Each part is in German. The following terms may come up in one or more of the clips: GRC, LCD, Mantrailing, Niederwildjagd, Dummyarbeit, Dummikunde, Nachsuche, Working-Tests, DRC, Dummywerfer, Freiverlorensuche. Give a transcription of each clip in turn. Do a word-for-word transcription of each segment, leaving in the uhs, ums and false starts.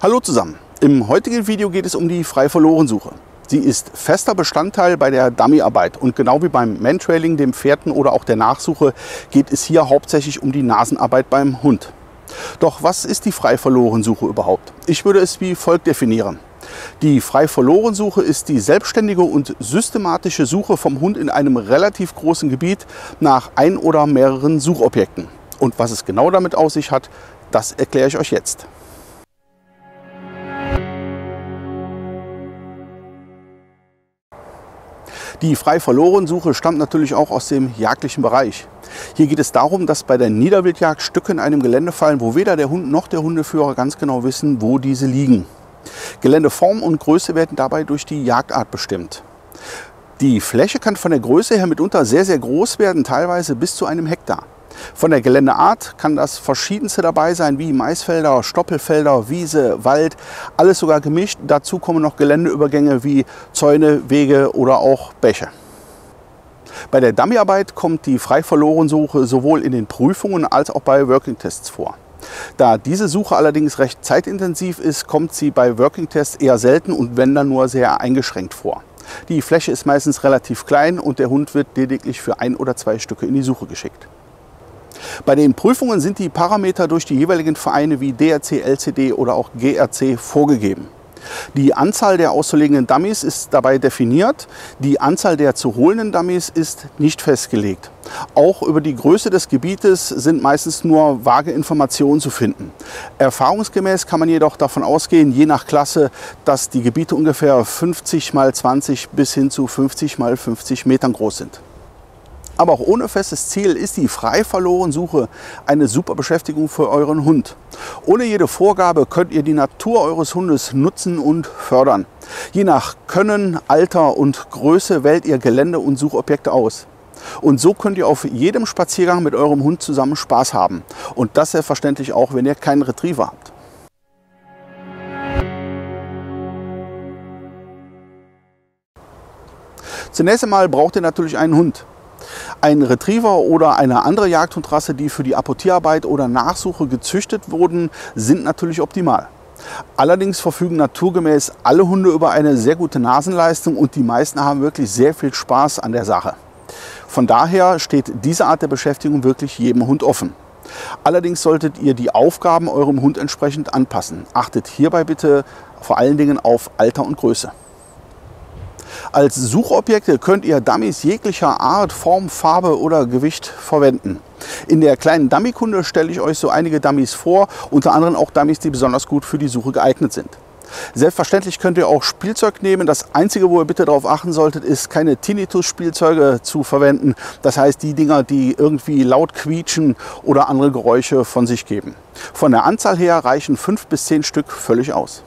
Hallo zusammen, im heutigen Video geht es um die Freiverlorensuche. Sie ist fester Bestandteil bei der Dummyarbeit und genau wie beim Mantrailing, dem Fährten oder auch der Nachsuche geht es hier hauptsächlich um die Nasenarbeit beim Hund. Doch was ist die Freiverlorensuche überhaupt? Ich würde es wie folgt definieren. Die Freiverlorensuche ist die selbstständige und systematische Suche vom Hund in einem relativ großen Gebiet nach ein oder mehreren Suchobjekten. Und was es genau damit auf sich hat, das erkläre ich euch jetzt. Die Freiverlorensuche stammt natürlich auch aus dem jagdlichen Bereich. Hier geht es darum, dass bei der Niederwildjagd Stücke in einem Gelände fallen, wo weder der Hund noch der Hundeführer ganz genau wissen, wo diese liegen. Geländeform und Größe werden dabei durch die Jagdart bestimmt. Die Fläche kann von der Größe her mitunter sehr, sehr groß werden, teilweise bis zu einem Hektar. Von der Geländeart kann das Verschiedenste dabei sein, wie Maisfelder, Stoppelfelder, Wiese, Wald, alles sogar gemischt. Dazu kommen noch Geländeübergänge wie Zäune, Wege oder auch Bäche. Bei der Dummyarbeit kommt die Freiverlorensuche sowohl in den Prüfungen als auch bei Working-Tests vor. Da diese Suche allerdings recht zeitintensiv ist, kommt sie bei Working-Tests eher selten und wenn dann nur sehr eingeschränkt vor. Die Fläche ist meistens relativ klein und der Hund wird lediglich für ein oder zwei Stücke in die Suche geschickt. Bei den Prüfungen sind die Parameter durch die jeweiligen Vereine wie D R C, L C D oder auch G R C vorgegeben. Die Anzahl der auszulegenden Dummies ist dabei definiert, die Anzahl der zu holenden Dummies ist nicht festgelegt. Auch über die Größe des Gebietes sind meistens nur vage Informationen zu finden. Erfahrungsgemäß kann man jedoch davon ausgehen, je nach Klasse, dass die Gebiete ungefähr fünfzig mal zwanzig bis hin zu fünfzig mal fünfzig Metern groß sind. Aber auch ohne festes Ziel ist die Freiverlorensuche eine super Beschäftigung für euren Hund. Ohne jede Vorgabe könnt ihr die Natur eures Hundes nutzen und fördern. Je nach Können, Alter und Größe wählt ihr Gelände und Suchobjekte aus. Und so könnt ihr auf jedem Spaziergang mit eurem Hund zusammen Spaß haben. Und das selbstverständlich auch, wenn ihr keinen Retriever habt. Zunächst einmal braucht ihr natürlich einen Hund. Ein Retriever oder eine andere Jagdhundrasse, die für die Apportierarbeit oder Nachsuche gezüchtet wurden, sind natürlich optimal. Allerdings verfügen naturgemäß alle Hunde über eine sehr gute Nasenleistung und die meisten haben wirklich sehr viel Spaß an der Sache. Von daher steht diese Art der Beschäftigung wirklich jedem Hund offen. Allerdings solltet ihr die Aufgaben eurem Hund entsprechend anpassen. Achtet hierbei bitte vor allen Dingen auf Alter und Größe. Als Suchobjekte könnt ihr Dummies jeglicher Art, Form, Farbe oder Gewicht verwenden. In der kleinen Dummikunde stelle ich euch so einige Dummies vor, unter anderem auch Dummies, die besonders gut für die Suche geeignet sind. Selbstverständlich könnt ihr auch Spielzeug nehmen. Das Einzige, wo ihr bitte darauf achten solltet, ist, keine Tinnitus-Spielzeuge zu verwenden. Das heißt, die Dinger, die irgendwie laut quietschen oder andere Geräusche von sich geben. Von der Anzahl her reichen fünf bis zehn Stück völlig aus.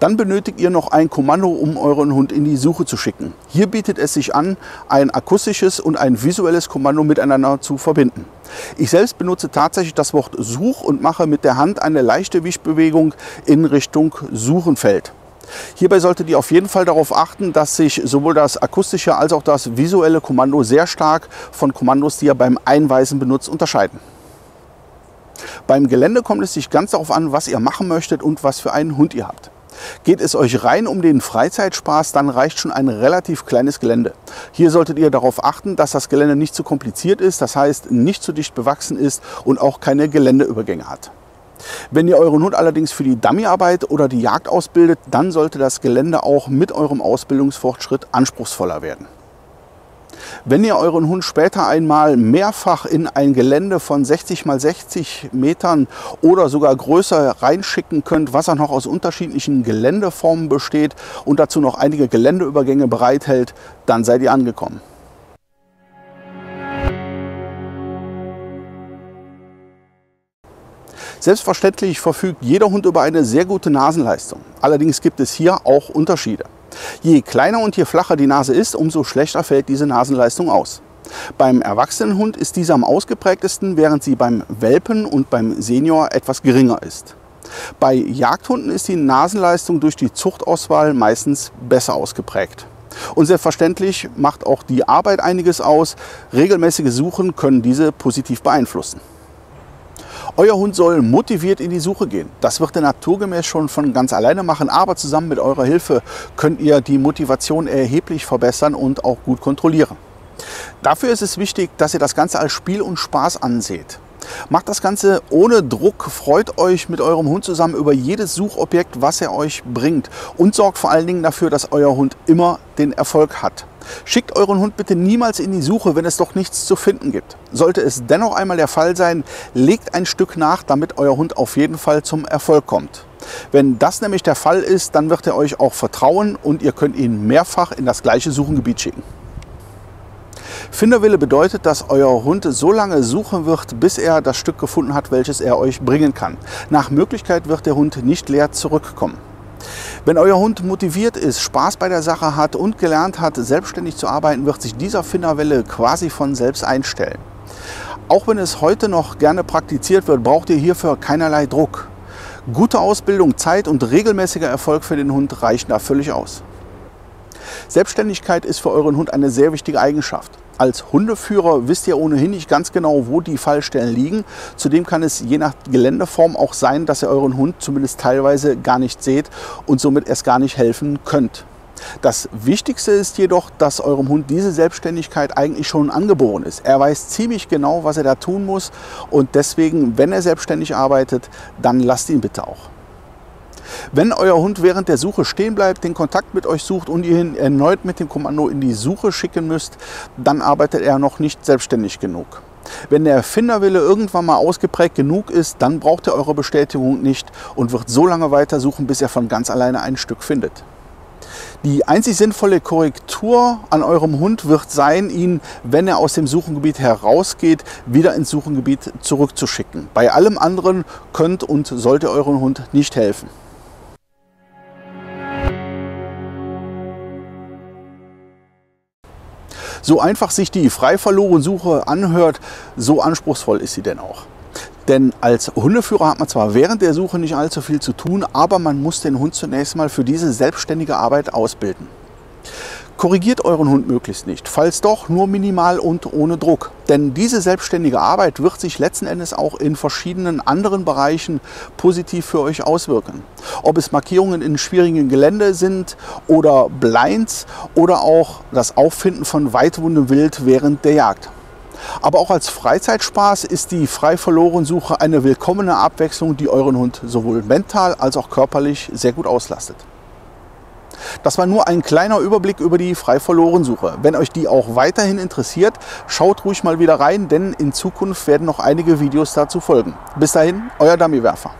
Dann benötigt ihr noch ein Kommando, um euren Hund in die Suche zu schicken. Hier bietet es sich an, ein akustisches und ein visuelles Kommando miteinander zu verbinden. Ich selbst benutze tatsächlich das Wort Such und mache mit der Hand eine leichte Wischbewegung in Richtung Suchenfeld. Hierbei solltet ihr auf jeden Fall darauf achten, dass sich sowohl das akustische als auch das visuelle Kommando sehr stark von Kommandos, die ihr beim Einweisen benutzt, unterscheiden. Beim Gelände kommt es sich ganz darauf an, was ihr machen möchtet und was für einen Hund ihr habt. Geht es euch rein um den Freizeitspaß, dann reicht schon ein relativ kleines Gelände. Hier solltet ihr darauf achten, dass das Gelände nicht zu kompliziert ist, das heißt nicht zu dicht bewachsen ist und auch keine Geländeübergänge hat. Wenn ihr euren Hund allerdings für die Dummyarbeit oder die Jagd ausbildet, dann sollte das Gelände auch mit eurem Ausbildungsfortschritt anspruchsvoller werden. Wenn ihr euren Hund später einmal mehrfach in ein Gelände von sechzig mal sechzig Metern oder sogar größer reinschicken könnt, was auch noch aus unterschiedlichen Geländeformen besteht und dazu noch einige Geländeübergänge bereithält, dann seid ihr angekommen. Selbstverständlich verfügt jeder Hund über eine sehr gute Nasenleistung. Allerdings gibt es hier auch Unterschiede. Je kleiner und je flacher die Nase ist, umso schlechter fällt diese Nasenleistung aus. Beim erwachsenen Hund ist diese am ausgeprägtesten, während sie beim Welpen und beim Senior etwas geringer ist. Bei Jagdhunden ist die Nasenleistung durch die Zuchtauswahl meistens besser ausgeprägt. Und selbstverständlich macht auch die Arbeit einiges aus. Regelmäßige Suchen können diese positiv beeinflussen. Euer Hund soll motiviert in die Suche gehen. Das wird er naturgemäß schon von ganz alleine machen, aber zusammen mit eurer Hilfe könnt ihr die Motivation erheblich verbessern und auch gut kontrollieren. Dafür ist es wichtig, dass ihr das Ganze als Spiel und Spaß anseht. Macht das Ganze ohne Druck, freut euch mit eurem Hund zusammen über jedes Suchobjekt, was er euch bringt, und sorgt vor allen Dingen dafür, dass euer Hund immer den Erfolg hat. Schickt euren Hund bitte niemals in die Suche, wenn es doch nichts zu finden gibt. Sollte es dennoch einmal der Fall sein, legt ein Stück nach, damit euer Hund auf jeden Fall zum Erfolg kommt. Wenn das nämlich der Fall ist, dann wird er euch auch vertrauen und ihr könnt ihn mehrfach in das gleiche Suchengebiet schicken. Finderwille bedeutet, dass euer Hund so lange suchen wird, bis er das Stück gefunden hat, welches er euch bringen kann. Nach Möglichkeit wird der Hund nicht leer zurückkommen. Wenn euer Hund motiviert ist, Spaß bei der Sache hat und gelernt hat, selbstständig zu arbeiten, wird sich dieser Finderwille quasi von selbst einstellen. Auch wenn es heute noch gerne praktiziert wird, braucht ihr hierfür keinerlei Druck. Gute Ausbildung, Zeit und regelmäßiger Erfolg für den Hund reichen da völlig aus. Selbstständigkeit ist für euren Hund eine sehr wichtige Eigenschaft. Als Hundeführer wisst ihr ohnehin nicht ganz genau, wo die Fallstellen liegen. Zudem kann es je nach Geländeform auch sein, dass ihr euren Hund zumindest teilweise gar nicht seht und somit erst gar nicht helfen könnt. Das Wichtigste ist jedoch, dass eurem Hund diese Selbstständigkeit eigentlich schon angeboren ist. Er weiß ziemlich genau, was er da tun muss, und deswegen, wenn er selbstständig arbeitet, dann lasst ihn bitte auch. Wenn euer Hund während der Suche stehen bleibt, den Kontakt mit euch sucht und ihr ihn erneut mit dem Kommando in die Suche schicken müsst, dann arbeitet er noch nicht selbstständig genug. Wenn der Finderwille irgendwann mal ausgeprägt genug ist, dann braucht er eure Bestätigung nicht und wird so lange weiter suchen, bis er von ganz alleine ein Stück findet. Die einzig sinnvolle Korrektur an eurem Hund wird sein, ihn, wenn er aus dem Suchengebiet herausgeht, wieder ins Suchengebiet zurückzuschicken. Bei allem anderen könnt und sollt ihr eurem Hund nicht helfen. So einfach sich die Freiverlorensuche anhört, so anspruchsvoll ist sie denn auch. Denn als Hundeführer hat man zwar während der Suche nicht allzu viel zu tun, aber man muss den Hund zunächst mal für diese selbstständige Arbeit ausbilden. Korrigiert euren Hund möglichst nicht, falls doch nur minimal und ohne Druck. Denn diese selbstständige Arbeit wird sich letzten Endes auch in verschiedenen anderen Bereichen positiv für euch auswirken. Ob es Markierungen in schwierigen Gelände sind oder Blinds oder auch das Auffinden von weitwundem Wild während der Jagd. Aber auch als Freizeitspaß ist die Freiverlorensuche eine willkommene Abwechslung, die euren Hund sowohl mental als auch körperlich sehr gut auslastet. Das war nur ein kleiner Überblick über die Freiverlorensuche. Wenn euch die auch weiterhin interessiert, schaut ruhig mal wieder rein, denn in Zukunft werden noch einige Videos dazu folgen. Bis dahin, euer Dummywerfer.